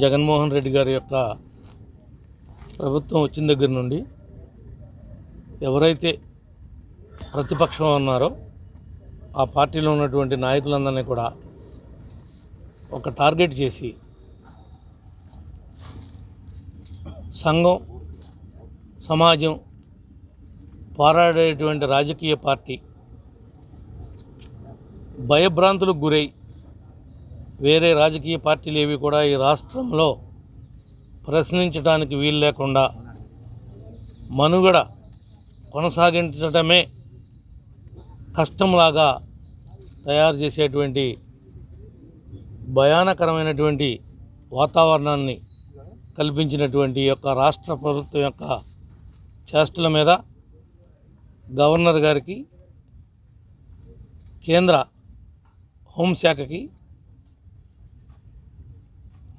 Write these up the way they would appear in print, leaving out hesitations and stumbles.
జగన్మోహన్ రెడ్డి గారి యొక్క ప్రభుత్వం వచ్చిన దగ్గర నుండి ఎవరైతే ప్రతిపక్షం ఉన్నారో ఆ పార్టీలో ఉన్నటువంటి నాయకులందరినీ కూడా ఒక టార్గెట్ చేసి సంఘం సమాజం పోరాడేటువంటి రాజకీయ పార్టీ భయభ్రాంతులకు గురై వేరే రాజకీయ పార్టీలు ఏవి కూడా ఈ రాష్ట్రంలో ప్రశ్నించడానికి వీలు లేకుండా మనుగడ కొనసాగించడమే కష్టంలాగా తయారు చేసేటువంటి భయానకరమైనటువంటి వాతావరణాన్ని కల్పించినటువంటి యొక్క రాష్ట్ర ప్రభుత్వం యొక్క చేష్టల మీద గవర్నర్ గారికి కేంద్ర హోంశాఖకి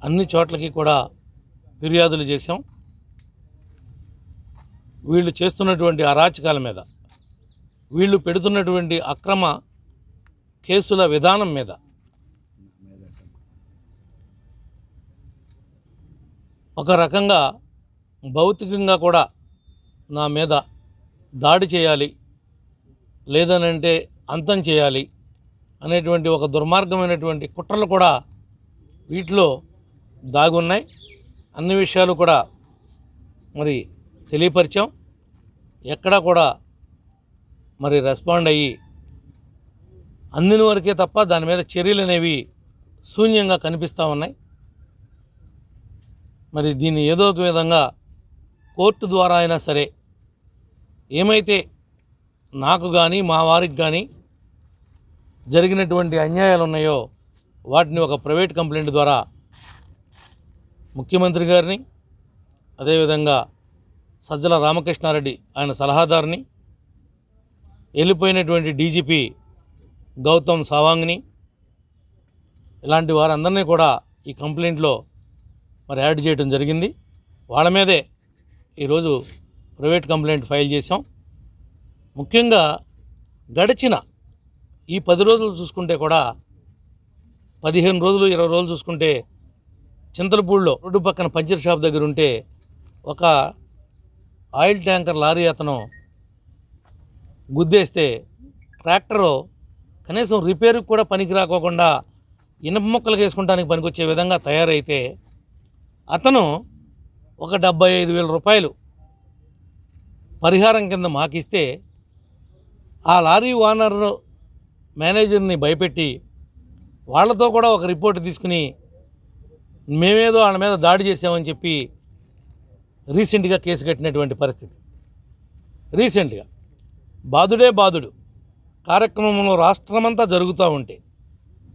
అన్ని చోట్లకి కూడా ఫిర్యాదులు చేశాం. వీళ్ళు చేస్తున్నటువంటి అరాచకాల మీద, వీళ్ళు పెడుతున్నటువంటి అక్రమ కేసుల విధానం మీద, ఒక రకంగా భౌతికంగా కూడా నా మీద దాడి చేయాలి, లేదనంటే అంతం చేయాలి అనేటువంటి ఒక దుర్మార్గమైనటువంటి కుట్రలు కూడా వీటిలో దాగున్నాయి. అన్ని విషయాలు కూడా మరి తెలియపరిచాం. ఎక్కడా కూడా మరి రెస్పాండ్ అయ్యి అందిన వరకే తప్ప దాని మీద చర్యలు అనేవి శూన్యంగా కనిపిస్తూ ఉన్నాయి. మరి దీన్ని ఏదో ఒక విధంగా కోర్టు ద్వారా అయినా సరే ఏమైతే నాకు కానీ మా వారికి కానీ జరిగినటువంటి అన్యాయాలు ఉన్నాయో వాటిని ఒక ప్రైవేట్ కంప్లైంట్ ద్వారా ముఖ్యమంత్రి గారిని, అదేవిధంగా సజ్జల రామకృష్ణారెడ్డి ఆయన సలహాదారుని, వెళ్ళిపోయినటువంటి డీజీపీ గౌతమ్ సావాంగ్ని, ఇలాంటి వారందరినీ కూడా ఈ కంప్లైంట్లో మరి యాడ్ చేయడం జరిగింది. వాళ్ళ మీదే ఈరోజు ప్రైవేట్ కంప్లైంట్ ఫైల్ చేశాం. ముఖ్యంగా గడిచిన ఈ 10 రోజులు చూసుకుంటే కూడా, 15 రోజులు 20 రోజులు చూసుకుంటే, చింతలపూడిలో రోడ్డు పక్కన పంచర్ షాప్ దగ్గర ఉంటే ఒక ఆయిల్ ట్యాంకర్ లారీ అతను గుద్దేస్తే ట్రాక్టరు కనీసం రిపేరుకు కూడా పనికి రాకోకుండా ఇనప మొక్కలకు వేసుకుంటానికి పనికొచ్చే విధంగా తయారైతే అతను ఒక 75,000 రూపాయలు పరిహారం కింద మాకిస్తే ఆ లారీ ఓనర్ మేనేజర్ని భయపెట్టి వాళ్ళతో కూడా ఒక రిపోర్ట్ తీసుకుని మేమేదో వాళ్ళ మీద దాడి చేసామని చెప్పి రీసెంట్గా కేసు కట్టినటువంటి పరిస్థితి. రీసెంట్గా బాధుడే బాధుడు కార్యక్రమంలో రాష్ట్రమంతా జరుగుతూ ఉంటే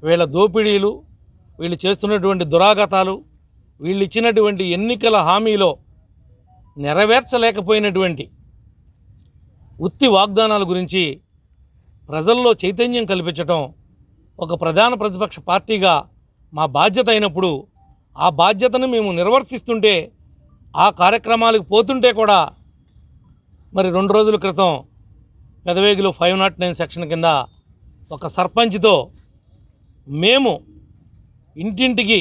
వీళ్ళ దోపిడీలు, వీళ్ళు చేస్తున్నటువంటి దురాగతాలు, వీళ్ళు ఇచ్చినటువంటి ఎన్నికల హామీలో నెరవేర్చలేకపోయినటువంటి ఉత్తి వాగ్దానాల గురించి ప్రజల్లో చైతన్యం కల్పించడం ఒక ప్రధాన ప్రతిపక్ష పార్టీగా మా బాధ్యత అయినప్పుడు ఆ బాధ్యతను మేము నిర్వర్తిస్తుంటే, ఆ కార్యక్రమాలకు పోతుంటే కూడా మరి 2 రోజుల క్రితం పెదవేగిలో 509 సెక్షన్ కింద ఒక సర్పంచ్తో మేము ఇంటింటికి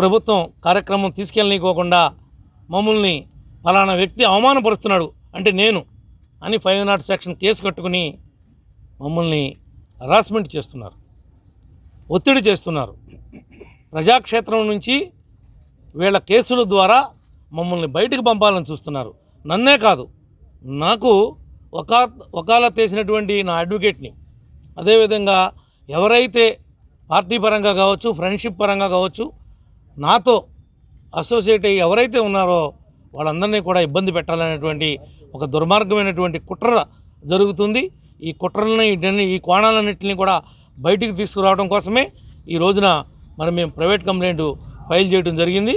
ప్రభుత్వం కార్యక్రమం తీసుకెళ్ళనీకోకుండా మమ్మల్ని ఫలానా వ్యక్తి అవమానపరుస్తున్నాడు అంటే నేను అని 509 సెక్షన్ కేసు కట్టుకుని మమ్మల్ని హరాస్మెంట్ చేస్తున్నారు, ఒత్తిడి చేస్తున్నారు. ప్రజాక్షేత్రం నుంచి వీళ్ళ కేసుల ద్వారా మమ్మల్ని బయటకు పంపాలని చూస్తున్నారు. నన్నే కాదు, నాకు వకాలత్ చేసినటువంటి నా అడ్వకేట్ని, అదేవిధంగా ఎవరైతే పార్టీ పరంగా కావచ్చు, ఫ్రెండ్షిప్ పరంగా కావచ్చు, నాతో అసోసియేట్ అయ్యి ఎవరైతే ఉన్నారో వాళ్ళందరినీ కూడా ఇబ్బంది పెట్టాలనేటువంటి ఒక దుర్మార్గమైనటువంటి కుట్ర జరుగుతుంది. ఈ కుట్రలని, ఈ కోణాలన్నింటినీ కూడా బయటికి తీసుకురావడం కోసమే ఈ రోజున మరి మేము ప్రైవేట్ కంప్లైంట్ ఫైల్ చేయడం జరిగింది.